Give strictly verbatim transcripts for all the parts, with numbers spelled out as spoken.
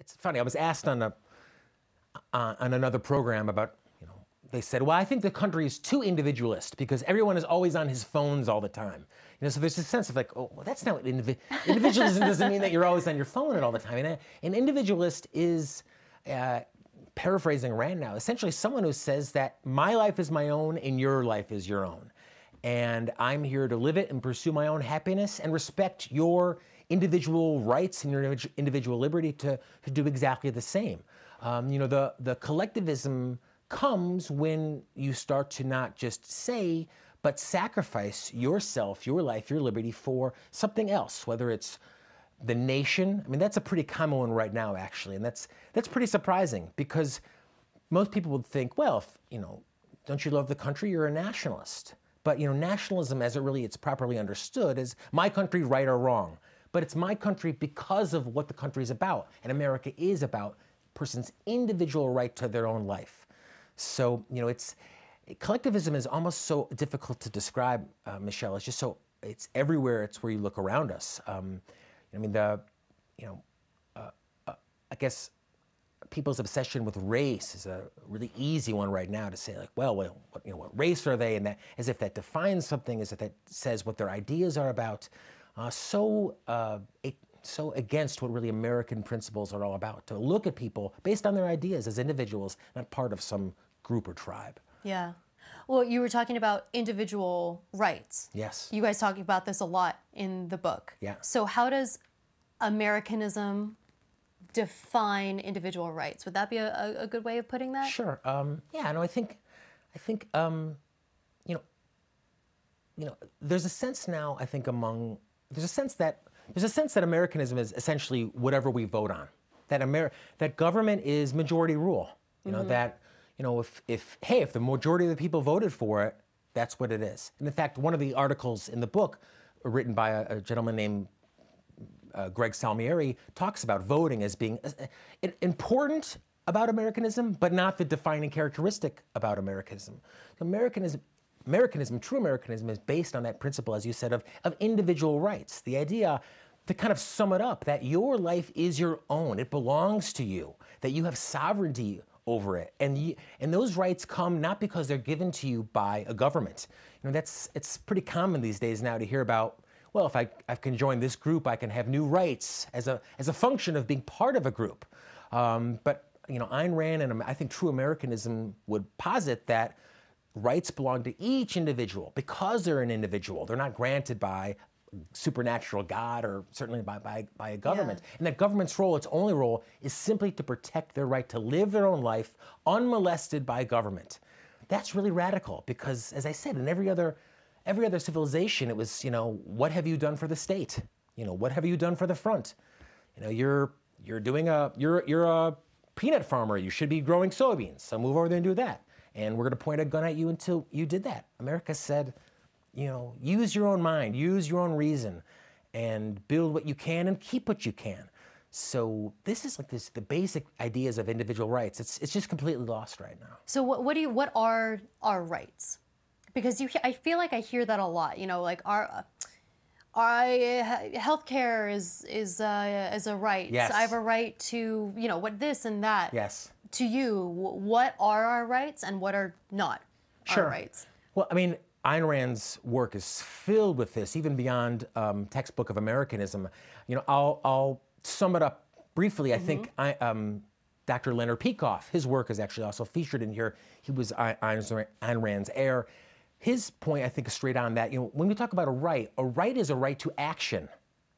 it's funny. I was asked on a uh, on another program about, you know, they said, well, I think the country is too individualist because everyone is always on his phones all the time. You know, so there's this sense of like, oh, well, that's not what indivi individualism doesn't mean that you're always on your phone and all the time. And an individualist is, uh, paraphrasing Rand now, essentially someone who says that my life is my own and your life is your own. And I'm here to live it and pursue my own happiness and respect your individual rights and your individual liberty to, to do exactly the same. Um, you know, the, the collectivism comes when you start to not just say, but sacrifice yourself, your life, your liberty for something else, whether it's the nation. I mean, that's a pretty common one right now, actually. And that's, that's pretty surprising because most people would think, well, if, you know, don't you love the country? You're a nationalist. But, you know, nationalism, as it really it's properly understood, is my country, right or wrong. But it's my country because of what the country is about. And America is about a person's individual right to their own life. So, you know, it's, collectivism is almost so difficult to describe, uh, Michelle. It's just so, it's everywhere. It's where you look around us. Um, I mean, the, you know, uh, uh, I guess people's obsession with race is a really easy one right now to say, like, well, well what, you know, what race are they? And that, as if that defines something, as if that says what their ideas are about. Uh, so, uh, it, so against what really American principles are all about, to look at people based on their ideas as individuals, not part of some group or tribe. Yeah. Well, you were talking about individual rights. Yes. You guys talk about this a lot in the book. Yeah. So how does Americanism define individual rights? Would that be a, a good way of putting that? Sure. Um, yeah, no, I think, I think um, you know, you know, there's a sense now, I think, among, there's a sense that, there's a sense that Americanism is essentially whatever we vote on. That, Ameri that government is majority rule, you know, mm-hmm. that... You know, if, if, hey, if the majority of the people voted for it, that's what it is. And in fact, one of the articles in the book, written by a, a gentleman named uh, Greg Salmieri, talks about voting as being uh, important about Americanism, but not the defining characteristic about Americanism. Americanism, Americanism, true Americanism is based on that principle, as you said, of, of individual rights. The idea, to kind of sum it up, that your life is your own, it belongs to you, that you have sovereignty over it, and you, and those rights come not because they're given to you by a government. You know, that's, it's pretty common these days now to hear about, well, if I, I can join this group, I can have new rights as a as a function of being part of a group. Um, but you know, Ayn Rand and I think true Americanism would posit that rights belong to each individual because they're an individual. They're not granted by supernatural God or certainly by, by, by a government. Yeah. And that government's role, its only role, is simply to protect their right to live their own life unmolested by government. That's really radical because, as I said, in every other, every other civilization, it was, you know, what have you done for the state? You know, what have you done for the front? You know, you're, you're doing a, you're, you're a peanut farmer. You should be growing soybeans. So move over there and do that. And we're going to point a gun at you until you did that. America said, you know, use your own mind, use your own reason, and build what you can and keep what you can. So this is like this, the basic ideas of individual rights. It's, it's just completely lost right now. So what, what do you, what are our rights? Because you, I feel like I hear that a lot, you know, like our, our healthcare is, is, uh, is a right. Yes. So I have a right to, you know, what this and that. Yes. To you, what are our rights and what are not sure. our rights? Well, I mean, Ayn Rand's work is filled with this, even beyond um, Textbook of Americanism. You know, I'll, I'll sum it up briefly. Mm-hmm. I think I, um, Doctor Leonard Peikoff, his work is actually also featured in here. He was Ayn Rand's heir. His point, I think, is straight on that. You know, when we talk about a right, a right is a right to action.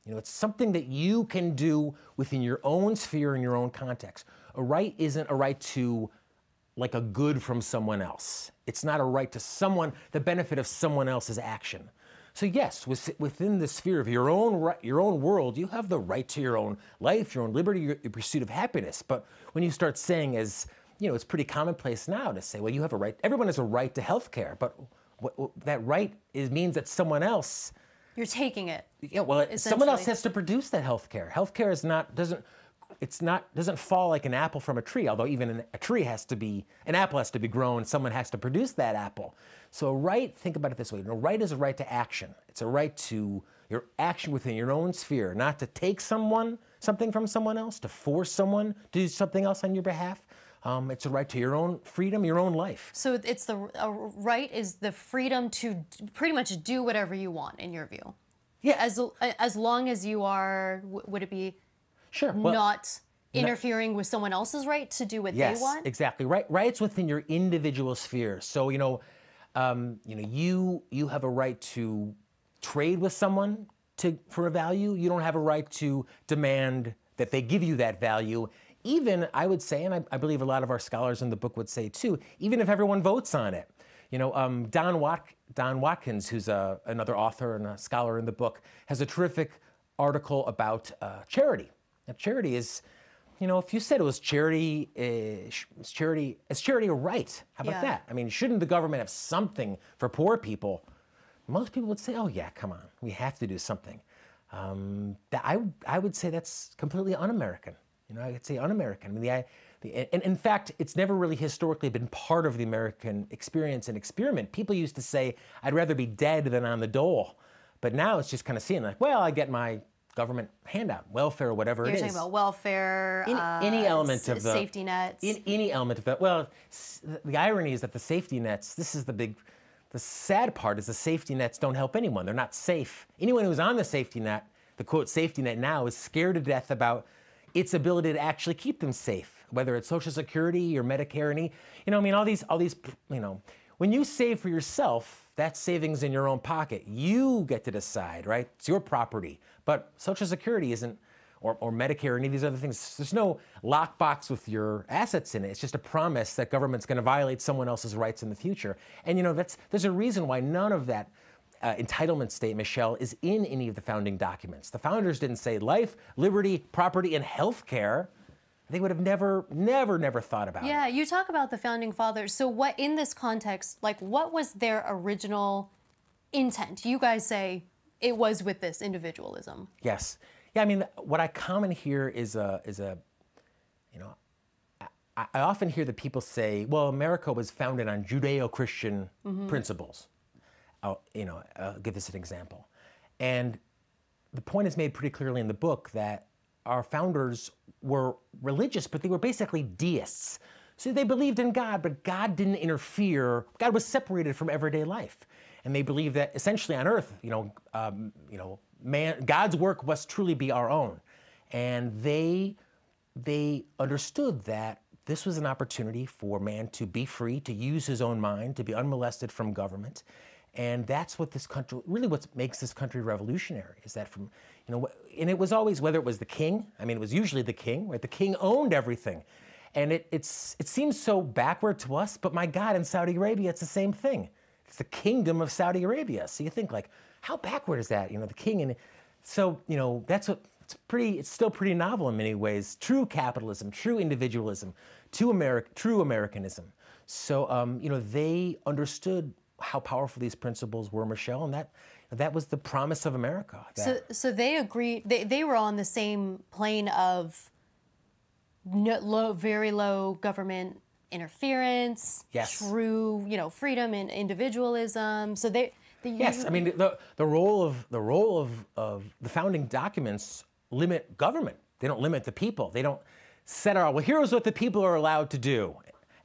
You know, it's something that you can do within your own sphere and your own context. A right isn't a right to like a good from someone else. It's not a right to someone, the benefit of someone else's action. So yes, within the sphere of your own, right, your own world, you have the right to your own life, your own liberty, your, your pursuit of happiness. But when you start saying, as you know, it's pretty commonplace now to say, well, you have a right, everyone has a right to health care, but what, what, that right is, means that someone else... You're taking it. Yeah, well, someone else has to produce that health care. Health care is not, doesn't... It's not doesn't fall like an apple from a tree, although even an, a tree has to be, an apple has to be grown, someone has to produce that apple. So a right, think about it this way, a right is a right to action. It's a right to your action within your own sphere, not to take someone, something from someone else, to force someone to do something else on your behalf. Um, it's a right to your own freedom, your own life. So it's the a right is the freedom to pretty much do whatever you want, in your view. Yeah. As as long as you are, would it be, sure, well, not interfering no. with someone else's right to do what yes, they want? Yes, exactly. Right, rights within your individual sphere. So you know, um, you know, you you have a right to trade with someone to for a value. You don't have a right to demand that they give you that value. Even, I would say, and I, I believe a lot of our scholars in the book would say too, even if everyone votes on it. You know, um, Don, Wat- Don Watkins, who's a, another author and a scholar in the book, has a terrific article about uh, charity. Now, charity is, you know, if you said it was charity, uh, is charity, is charity a right? How about yeah. that? I mean, shouldn't the government have something for poor people? Most people would say, oh yeah, come on, we have to do something. Um, that I, I would say that's completely un-American. You know, I could say un-American. I mean, the, the, and in fact, it's never really historically been part of the American experience and experiment. People used to say, I'd rather be dead than on the dole. But now it's just kind of seen like, well, I get my government handout, welfare, whatever You're it is. You're talking about welfare, any, uh, any element of the, safety nets. In, any element of that. Well, the irony is that the safety nets, this is the big, the sad part is the safety nets don't help anyone. They're not safe. Anyone who's on the safety net, the quote safety net now, is scared to death about its ability to actually keep them safe, whether it's Social Security or Medicare, any, you know, I mean, all these, all these, you know, when you save for yourself, that savings in your own pocket, you get to decide, right? It's your property, but Social Security isn't, or, or Medicare, any of these other things, there's no lockbox with your assets in it. It's just a promise that government's gonna violate someone else's rights in the future. And you know, that's, there's a reason why none of that Uh, entitlement state, Michelle, is in any of the founding documents. The founders didn't say life, liberty, property, and health care. They would have never, never, never thought about yeah, it. Yeah, you talk about the founding fathers. So what, in this context, like what was their original intent? You guys say it was with this individualism. Yes. Yeah, I mean, what I commonly hear is a, is a, you know, I, I often hear that people say, well, America was founded on Judeo-Christian mm-hmm. principles. I'll, you know, I'll give this an example. And the point is made pretty clearly in the book that our founders were religious, but they were basically deists. So they believed in God, but God didn't interfere. God was separated from everyday life. And they believed that essentially on earth, you know, um, you know, man, God's work must truly be our own. And they, they understood that this was an opportunity for man to be free, to use his own mind, to be unmolested from government. And that's what this country, really what makes this country revolutionary, is that from, you know, and it was always, whether it was the king, I mean, it was usually the king, right? The king owned everything. And it, it's, it seems so backward to us, but my God, in Saudi Arabia, it's the same thing. It's the kingdom of Saudi Arabia. So you think like, how backward is that? You know, the king and, so, you know, that's what, it's pretty, it's still pretty novel in many ways. True capitalism, true individualism, true, Ameri- true Americanism. So, um, you know, they understood how powerful these principles were, Michelle, and that that was the promise of America. So, so they agreed, they, they were on the same plane of no, low, very low government interference, yes. true, you know, freedom and individualism. So they, they yes, I mean the the role of the role of of the founding documents limit government. They don't limit the people. They don't set out, well, here's what the people are allowed to do.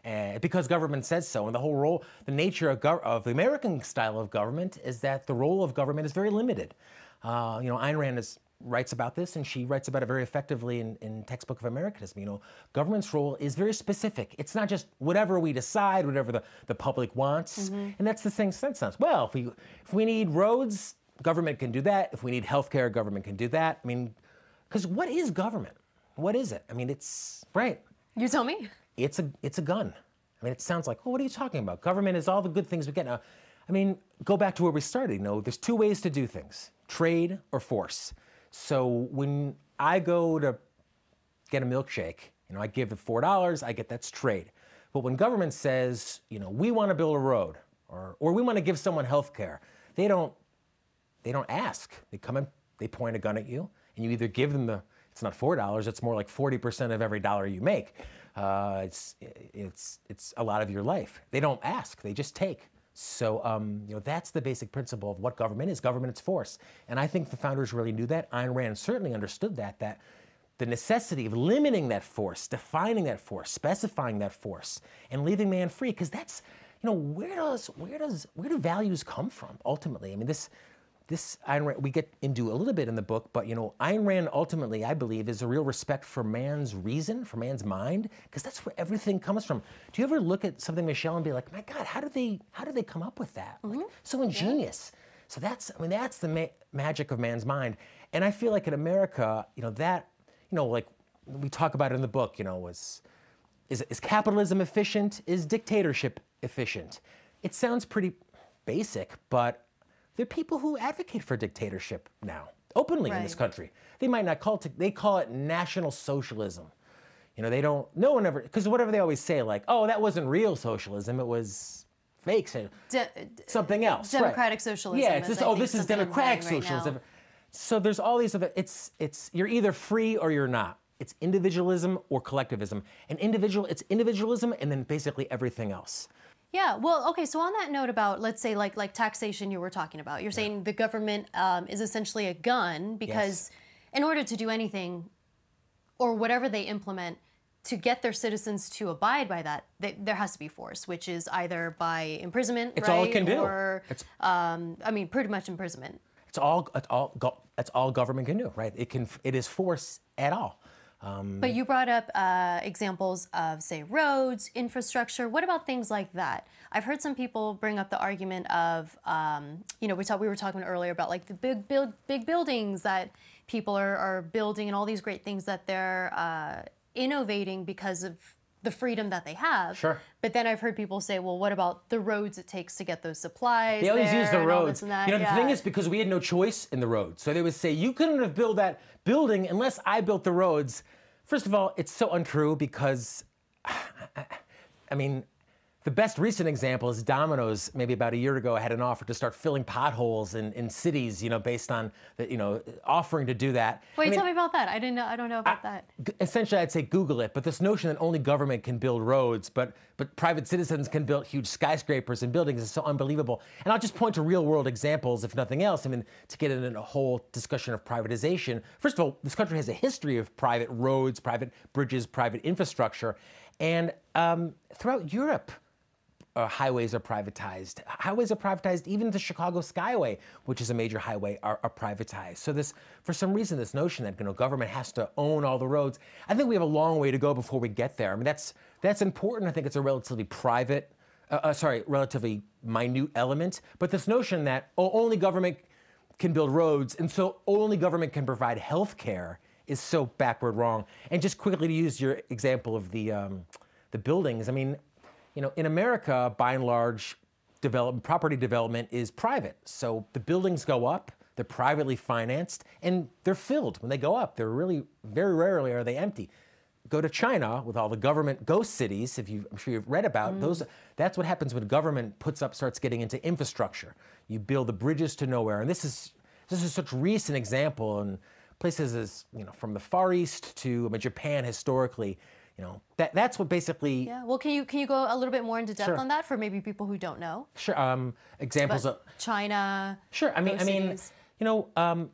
Uh, because government says so, and the whole role, the nature of, of the American style of government is that the role of government is very limited. Uh, you know, Ayn Rand is, writes about this, and she writes about it very effectively in, in Textbook of Americanism. You know, government's role is very specific. It's not just whatever we decide, whatever the, the public wants, mm-hmm. and that's the same sense. Well, if we, if we need roads, government can do that. If we need healthcare, government can do that. I mean, because what is government? What is it? I mean, it's, right. You tell me. It's a, it's a gun. I mean, it sounds like, well, what are you talking about? Government is all the good things we get. Now, I mean, go back to where we started. You know, there's two ways to do things, trade or force. So when I go to get a milkshake, you know, I give it four dollars, I get that's trade. But when government says, you know, we want to build a road or, or we want to give someone health care, they don't, they don't ask. They come in, they point a gun at you, and you either give them the, it's not four dollars, it's more like forty percent of every dollar you make. Uh, it's, it's, it's a lot of your life. They don't ask, they just take. So, um, you know, that's the basic principle of what government is. Government, it's force. And I think the founders really knew that. Ayn Rand certainly understood that, that The necessity of limiting that force, defining that force, specifying that force, and leaving man free, because that's, you know, where does, where does, where do values come from, ultimately? I mean, this, this Ayn Rand, we get into a little bit in the book, but, you know, Ayn Rand, ultimately, I believe, is a real respect for man's reason, for man's mind, because that's where everything comes from. Do you ever look at something, Michelle, and be like, my God, how did they, how did they come up with that? Mm-hmm. Like, so ingenious. Yeah. So that's, I mean, that's the ma magic of man's mind. And I feel like in America, you know, that, you know, like we talk about it in the book, you know, was, is, is capitalism efficient? Is dictatorship efficient? It sounds pretty basic, but there are people who advocate for dictatorship now, openly right. in this country. They might not call it, they call it national socialism. You know, they don't, no one ever, because whatever they always say, like, oh, that wasn't real socialism, it was fake, so De something else. Democratic right. socialism. Yeah, it's just, oh, this is democratic socialism. Right, so there's all these other, it's, it's, you're either free or you're not. It's individualism or collectivism. And individual, it's individualism and then basically everything else. Yeah, well, okay, so on that note about, let's say, like, like taxation you were talking about, you're yeah. saying the government um, is essentially a gun because yes. in order to do anything or whatever they implement, to get their citizens to abide by that, they, there has to be force, which is either by imprisonment, it's right? all it can do. Or, it's, um, I mean, pretty much imprisonment. It's all, it's all, it's all government can do, right? It can, it is force at all. Um, but you brought up uh, examples of, say, roads, infrastructure. What about things like that? I've heard some people bring up the argument of, um, you know, we talked, we were talking earlier about like the big, build, big buildings that people are, are building and all these great things that they're. Uh, innovating because of the freedom that they have. Sure. But then I've heard people say, well, what about the roads it takes to get those supplies? They always use the roads. You know, yeah. the thing is, because we had no choice in the roads. So they would say, you couldn't have built that building unless I built the roads. First of all, it's so untrue because, I mean, the best recent example is Domino's, maybe about a year ago, had an offer to start filling potholes in, in cities, you know, based on, the, you know, offering to do that. Wait, I mean, tell me about that. I didn't know, I don't know about I, that. Essentially, I'd say Google it, but this notion that only government can build roads, but, but private citizens can build huge skyscrapers and buildings is so unbelievable. And I'll just point to real world examples, if nothing else, I mean, to get into a whole discussion of privatization. First of all, this country has a history of private roads, private bridges, private infrastructure. And um, throughout Europe, Uh, highways are privatized. Highways are privatized, even the Chicago Skyway, which is a major highway, are, are privatized. So this, for some reason, this notion that, you know, government has to own all the roads, I think we have a long way to go before we get there. I mean, that's, that's important. I think it's a relatively private, uh, uh, sorry, relatively minute element. But this notion that oh, only government can build roads, and so only government can provide health care is so backward wrong. And just quickly to use your example of the, um, the buildings, I mean, you know, in America, by and large, develop, property development is private. So the buildings go up, they're privately financed, and they're filled when they go up. They're really, very rarely are they empty. Go to China with all the government ghost cities, if you, I'm sure you've read about mm. those. That's what happens when government puts up, starts getting into infrastructure. You build the bridges to nowhere. And this is, this is such a recent example in places as, you know, from the Far East to I mean, Japan historically. You know, that, that's what basically... Yeah, well, can you, can you go a little bit more into depth sure. on that for maybe people who don't know? Sure, um, examples but of... China... Sure, I mean, I mean you know, um,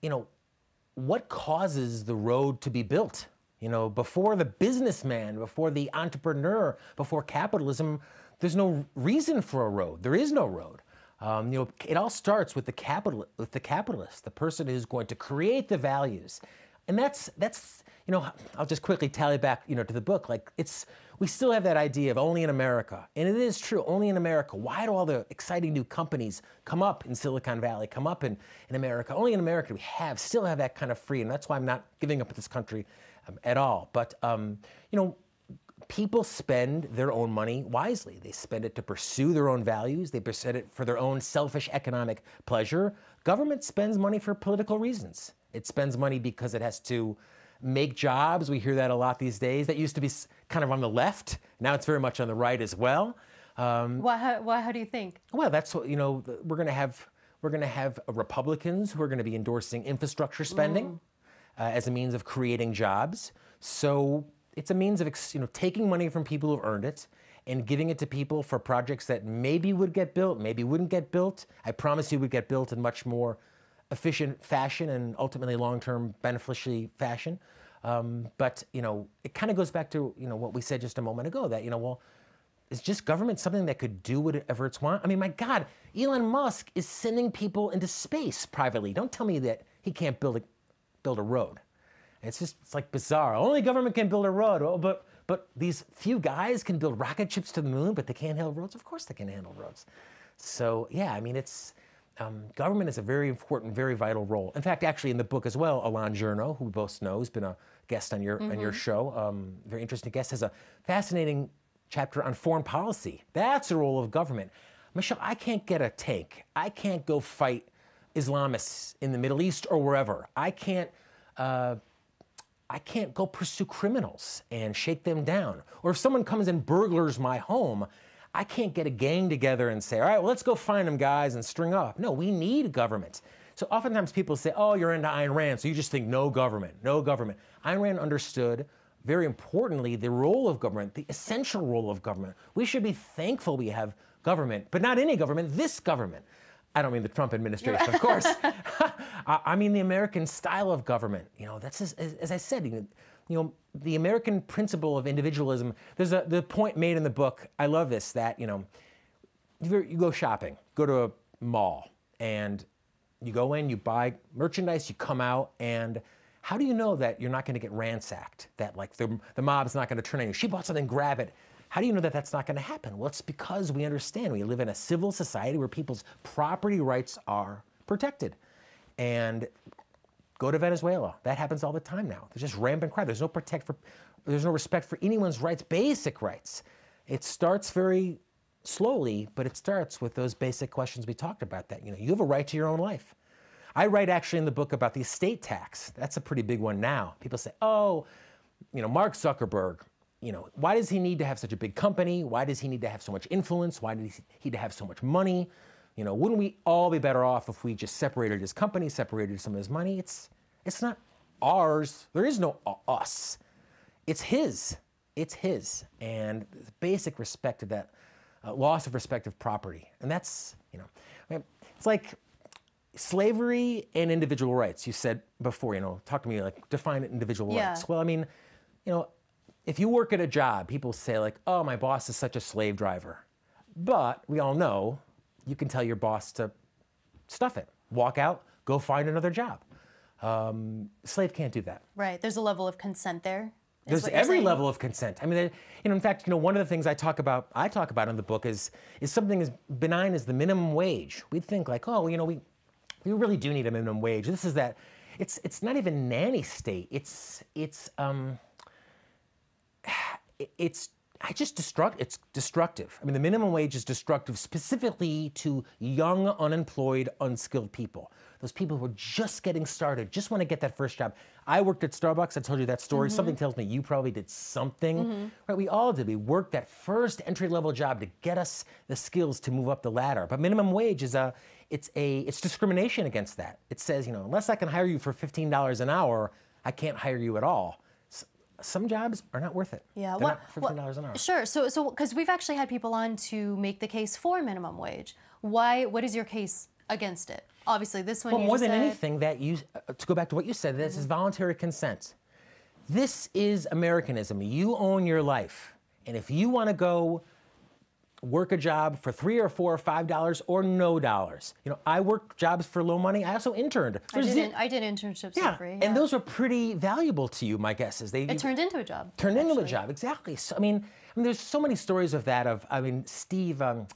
you know, what causes the road to be built? You know, before the businessman, before the entrepreneur, before capitalism, there's no reason for a road. There is no road. Um, you know, it all starts with the, capital, with the capitalist, the person who's going to create the values. And that's, that's, you know, I'll just quickly tally back, you know, to the book. Like, it's, we still have that idea of only in America. And it is true, only in America. Why do all the exciting new companies come up in Silicon Valley, come up in, in America? Only in America do we have, still have that kind of free. And that's why I'm not giving up this country um, at all. But, um, you know, people spend their own money wisely. They spend it to pursue their own values. They spend it for their own selfish economic pleasure. Government spends money for political reasons. It spends money because it has to make jobs. We hear that a lot these days. That used to be kind of on the left. Now it's very much on the right as well. Um, why, how, why, how do you think? Well, that's what, you know, we're going to have, we're going to have Republicans who are going to be endorsing infrastructure spending mm. uh, as a means of creating jobs. So it's a means of, you know, taking money from people who've earned it and giving it to people for projects that maybe would get built, maybe wouldn't get built. I promise you would get built and much more efficient fashion and ultimately long-term beneficially fashion. Um, but, you know, it kind of goes back to, you know, what we said just a moment ago that, you know, well, is just government something that could do whatever it's want? I mean, my God, Elon Musk is sending people into space privately. Don't tell me that he can't build a, build a road. It's just, it's like bizarre. Only government can build a road. Oh, but, but these few guys can build rocket ships to the moon, but they can't handle roads? Of course they can handle roads. So, yeah, I mean, it's, um, government is a very important, very vital role. In fact, actually in the book as well, Elan Journo, who we both know, has been a guest on your, mm-hmm. on your show, um, very interesting guest, has a fascinating chapter on foreign policy. That's the role of government. Michelle, I can't get a tank. I can't go fight Islamists in the Middle East or wherever. I can't, uh, I can't go pursue criminals and shake them down. Or if someone comes and burglars my home, I can't get a gang together and say, all right, well, let's go find them guys and string up. No, we need government. So oftentimes people say, oh, you're into Ayn Rand, so you just think no government, no government. Ayn Rand understood, very importantly, the role of government, the essential role of government. We should be thankful we have government, but not any government, this government. I don't mean the Trump administration, of course. I mean the American style of government. You know, that's, as, as I said, you know, the American principle of individualism. There's a the point made in the book, I love this, that, you know, you go shopping, go to a mall, and you go in, you buy merchandise, you come out, and how do you know that you're not going to get ransacked, that like the, the mob's not going to turn on you? She bought something, grab it. How do you know that that's not going to happen? Well, it's because we understand we live in a civil society where people's property rights are protected. And go to Venezuela. That happens all the time now. There's just rampant crime. There's no protect for, there's no respect for anyone's rights, basic rights. It starts very slowly, but it starts with those basic questions we talked about, that, you know, you have a right to your own life. I write actually in the book about the estate tax. That's a pretty big one now. People say, oh, you know, Mark Zuckerberg, you know, why does he need to have such a big company? Why does he need to have so much influence? Why does he need to have so much money? You know, wouldn't we all be better off if we just separated his company, separated some of his money? It's, it's not ours. There is no us. It's his. It's his. And basic respect to that, uh, loss of respect of property. And that's, you know, I mean, it's like slavery and individual rights. You said before, you know, talk to me, like, define individual yeah. rights. Well, I mean, you know, if you work at a job, people say like, oh, my boss is such a slave driver. But we all know you can tell your boss to stuff it, walk out, go find another job. Um, slave can't do that. Right, there's a level of consent there. There's every saying. level of consent. I mean, you know, in fact, you know, one of the things I talk about, I talk about in the book is, is something as benign as the minimum wage. We think like, oh, you know, we, we really do need a minimum wage. This is that, it's, it's not even nanny state. It's, it's, um, It's I just destruct. It's destructive. I mean, the minimum wage is destructive specifically to young, unemployed, unskilled people. Those people who are just getting started, just want to get that first job. I worked at Starbucks. I told you that story. Mm-hmm. Something tells me you probably did something, mm-hmm. right? We all did. We worked that first entry-level job to get us the skills to move up the ladder. But minimum wage is a, it's a, it's discrimination against that. It says, you know, unless I can hire you for fifteen dollars an hour, I can't hire you at all. Some jobs are not worth it. Yeah, well, not fifteen dollars an hour. Sure. So, so because we've actually had people on to make the case for minimum wage. Why? What is your case against it? Obviously, this one. Well, you more than said... anything, that you uh, to go back to what you said. This mm-hmm. is voluntary consent. This is Americanism. You own your life, and if you want to go work a job for three or four or five dollars or no dollars, you know, I worked jobs for low money. I also interned. There's I did. I did internships yeah, for free. Yeah, and those were pretty valuable to you. My guess is they. It turned into a job. Turned actually. into a job, exactly. So I mean, I mean, there's so many stories of that. Of I mean, Steve, um,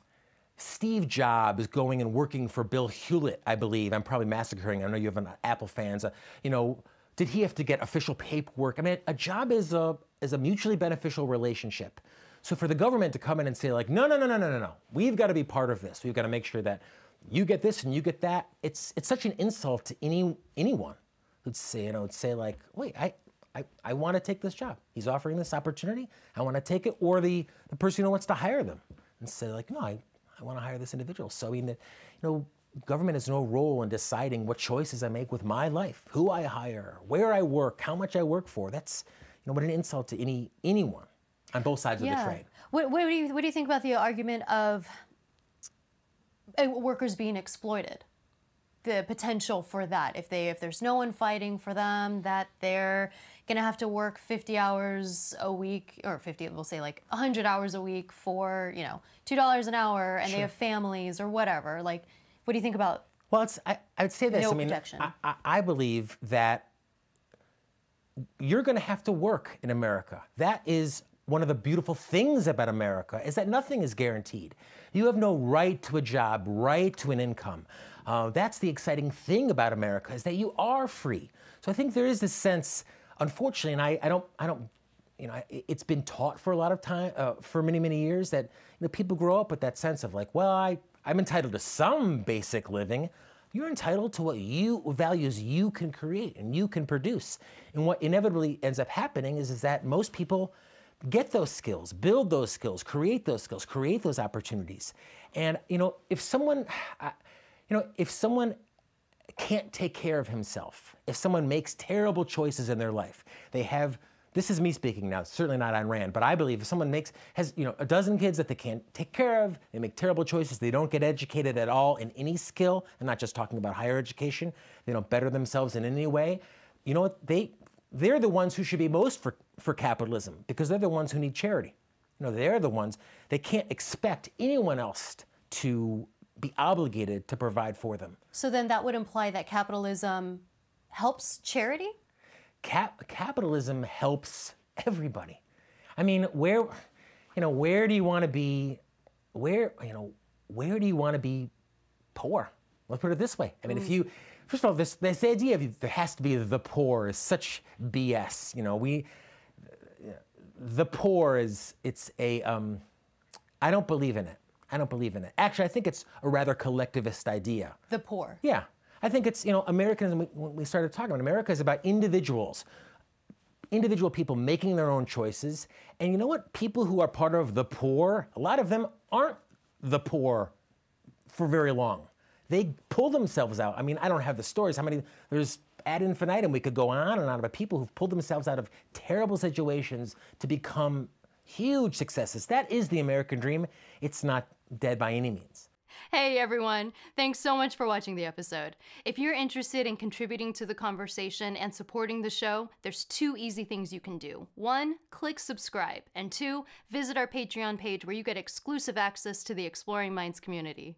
Steve Jobs going and working for Bill Hewlett. I believe I'm probably massacring. I know you have an Apple fans. Uh, you know, did he have to get official paperwork? I mean, a job is a is a mutually beneficial relationship. So for the government to come in and say like, no, no, no, no, no, no, no, we've got to be part of this. We've got to make sure that you get this and you get that. It's it's such an insult to any anyone who'd say, you know, would say like, wait, I I, I want to take this job. He's offering this opportunity. I want to take it. Or the, the person who wants to hire them and say like, no, I, I want to hire this individual. So I mean, you know, government has no role in deciding what choices I make with my life, who I hire, where I work, how much I work for. That's, you know, what an insult to any anyone. On both sides yeah. of the trade. What, what, do you, what do you think about the argument of workers being exploited? the potential for that. If they if there's no one fighting for them, that they're gonna have to work fifty hours a week, or fifty, we'll say like one hundred hours a week for, you know, two dollars an hour, and sure. they have families or whatever. Like, what do you think about? Well, it's, I, I would say this. No I mean, protection. I, I believe that you're gonna have to work in America. That is one of the beautiful things about America, is that nothing is guaranteed. You have no right to a job, right to an income. Uh, that's the exciting thing about America, is that you are free. So I think there is this sense, unfortunately, and I, I don't, I don't, you know, I, it's been taught for a lot of time, uh, for many, many years, that you know, people grow up with that sense of like, well, I, I'm entitled to some basic living. You're entitled to what you, values you can create and you can produce. And what inevitably ends up happening is, is that most people get those skills, build those skills, create those skills, create those opportunities. And, you know, if someone, I, you know, if someone can't take care of himself, if someone makes terrible choices in their life, they have, this is me speaking now, certainly not Ayn Rand, but I believe if someone makes, has, you know, a dozen kids that they can't take care of, they make terrible choices, they don't get educated at all in any skill, I'm not just talking about higher education, they don't better themselves in any way, you know what, they, they're the ones who should be most for, for capitalism, because they're the ones who need charity. You know, they're the ones, they can't expect anyone else to be obligated to provide for them. So then that would imply that capitalism helps charity? Cap capitalism helps everybody. I mean, where, you know, where do you want to be, where, you know, where do you want to be poor? Let's put it this way. I mean, mm. if you, first of all, this, this idea of there has to be the poor is such B S. You know, we, the poor is, it's a, um, I don't believe in it. I don't believe in it. Actually, I think it's a rather collectivist idea. The poor. Yeah. I think it's, you know, Americanism, we, when we started talking about America, is about individuals, individual people making their own choices. And you know what? People who are part of the poor, a lot of them aren't the poor for very long. They pull themselves out. I mean, I don't have the stories. How many, there's ad infinitum. We could go on and on about people who've pulled themselves out of terrible situations to become huge successes. That is the American dream. It's not dead by any means. Hey everyone, thanks so much for watching the episode. If you're interested in contributing to the conversation and supporting the show, there's two easy things you can do. One, click subscribe, and two, visit our Patreon page where you get exclusive access to the Exploring Minds community.